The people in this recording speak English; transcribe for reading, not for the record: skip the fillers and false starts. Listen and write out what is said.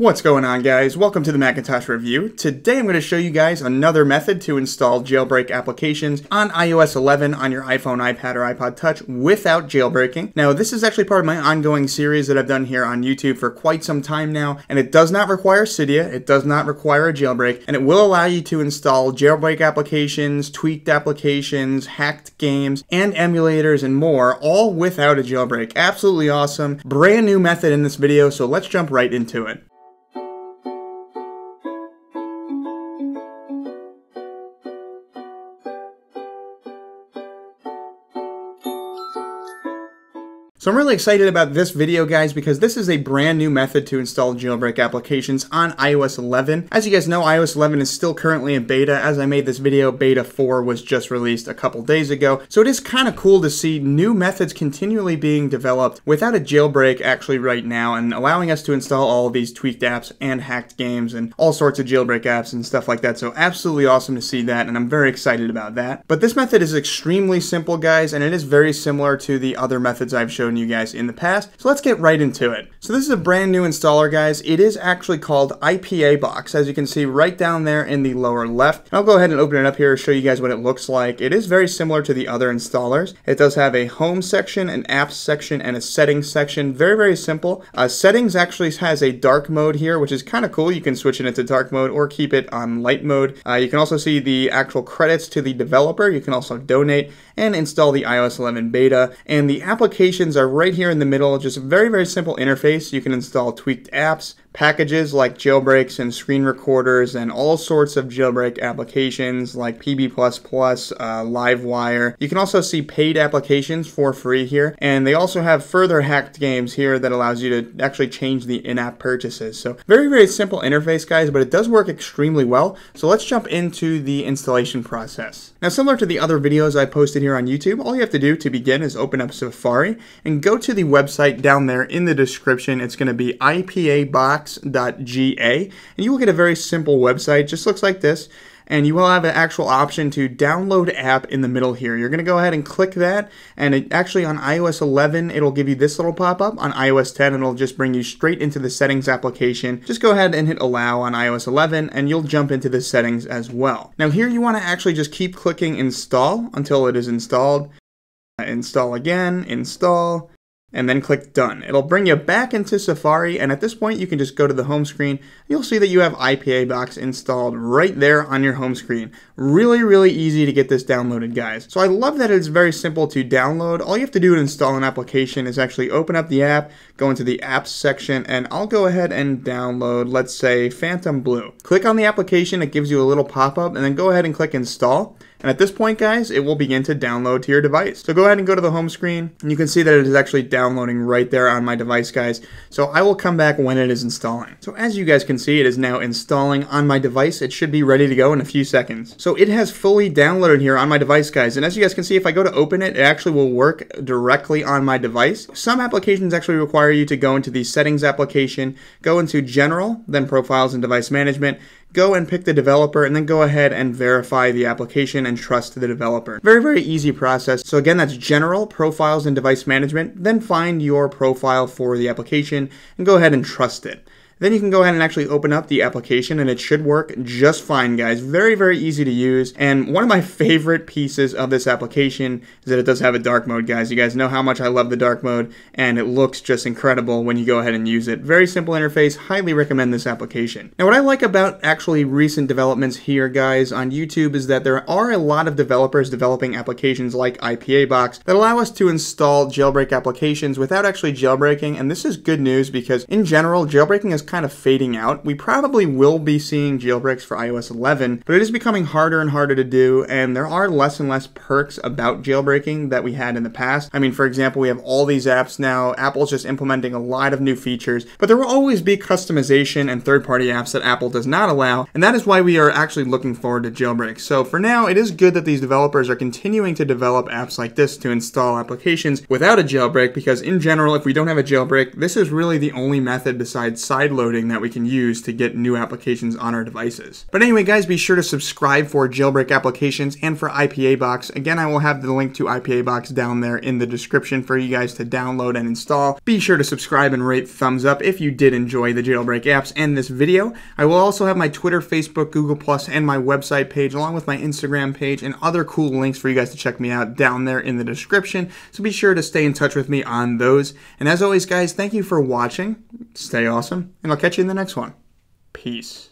What's going on, guys? Welcome to the Macintosh Review. Today I'm going to show you guys another method to install jailbreak applications on iOS 11 on your iPhone, iPad, or iPod Touch without jailbreaking. Now, this is actually part of my ongoing series that I've done here on YouTube for quite some time now, and it does not require Cydia, it does not require a jailbreak, and it will allow you to install jailbreak applications, tweaked applications, hacked games, and emulators and more, all without a jailbreak. Absolutely awesome. Brand new method in this video, so let's jump right into it. So I'm really excited about this video, guys, because this is a brand new method to install jailbreak applications on iOS 11. As you guys know, iOS 11 is still currently in beta. As I made this video, beta 4 was just released a couple days ago. So it is kind of cool to see new methods continually being developed without a jailbreak actually right now, and allowing us to install all of these tweaked apps and hacked games and all sorts of jailbreak apps and stuff like that. So absolutely awesome to see that, and I'm very excited about that. But this method is extremely simple, guys, and it is very similar to the other methods I've shown you guys in the past. So let's get right into it. So this is a brand new installer, guys. It is actually called iPABox, as you can see right down there in the lower left. And I'll go ahead and open it up here to show you guys what it looks like. It is very similar to the other installers. It does have a home section, an apps section, and a settings section. Very, very simple. Settings actually has a dark mode here, which is kind of cool. You can switch it into dark mode or keep it on light mode. You can also see the actual credits to the developer. You can also donate and install the iOS 11 beta. And the applications are right here in the middle, just a very, very simple interface. You can install tweaked apps, packages like jailbreaks and screen recorders, and all sorts of jailbreak applications like PB++, Livewire. You can also see paid applications for free here, and they also have further hacked games here that allows you to actually change the in-app purchases. So very, very simple interface, guys, but it does work extremely well. So let's jump into the installation process. Now, similar to the other videos I posted here on YouTube, all you have to do to begin is open up Safari and go to the website down there in the description. It's going to be ipabox.ga, and you will get a very simple website, just looks like this. And you will have an actual option to download app in the middle here. You're going to go ahead and click that, and it actually on iOS 11 it'll give you this little pop-up. On iOS 10 it'll just bring you straight into the settings application. Just go ahead and hit allow on iOS 11 and you'll jump into the settings as well. Now here you want to actually just keep clicking install until it is installed. Install again, install, and then click done. It'll bring you back into Safari, and at this point you can just go to the home screen. You'll see that you have iPABox installed right there on your home screen. Really, really easy to get this downloaded, guys. So I love that it's very simple to download. All you have to do to install an application is actually open up the app, go into the apps section, and I'll go ahead and download, let's say, Phantom Blue. Click on the application, it gives you a little pop-up, and then go ahead and click install. And at this point, guys, it will begin to download to your device. So go ahead and go to the home screen, and you can see that it is actually downloading right there on my device, guys. So I will come back when it is installing. So as you guys can see, it is now installing on my device. It should be ready to go in a few seconds. So it has fully downloaded here on my device, guys. And as you guys can see, if I go to open it, it actually will work directly on my device. Some applications actually require you to go into the settings application, go into general, then profiles and device management, go and pick the developer, and then go ahead and verify the application and trust the developer. Very, very easy process. So again, that's general, profiles, and device management. Then find your profile for the application and go ahead and trust it. Then you can go ahead and actually open up the application, and it should work just fine, guys. Very, very easy to use. And one of my favorite pieces of this application is that it does have a dark mode, guys. You guys know how much I love the dark mode, and it looks just incredible when you go ahead and use it. Very simple interface. Highly recommend this application. Now, what I like about actually recent developments here, guys, on YouTube is that there are a lot of developers developing applications like iPABox that allow us to install jailbreak applications without actually jailbreaking. And this is good news because, in general, jailbreaking is kind of fading out. We probably will be seeing jailbreaks for iOS 11, but it is becoming harder and harder to do, and there are less and less perks about jailbreaking that we had in the past. I mean, for example, we have all these apps now. Apple's just implementing a lot of new features, but there will always be customization and third-party apps that Apple does not allow, and that is why we are actually looking forward to jailbreaks. So for now, it is good that these developers are continuing to develop apps like this to install applications without a jailbreak, because in general, if we don't have a jailbreak, this is really the only method besides side overloading that we can use to get new applications on our devices. But anyway, guys, be sure to subscribe for Jailbreak Applications and for iPABox. Again, I will have the link to iPABox down there in the description for you guys to download and install. Be sure to subscribe and rate, thumbs up if you did enjoy the Jailbreak apps and this video. I will also have my Twitter, Facebook, Google+, and my website page, along with my Instagram page and other cool links for you guys to check me out down there in the description. So be sure to stay in touch with me on those. And as always, guys, thank you for watching. Stay awesome, and I'll catch you in the next one. Peace.